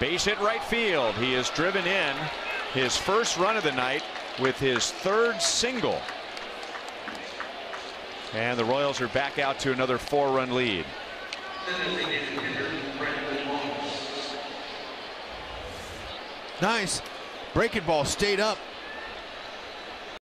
Base hit right field. He has driven in his first run of the night with his third single. And the Royals are back out to another four-run lead. Nice breaking ball, stayed up.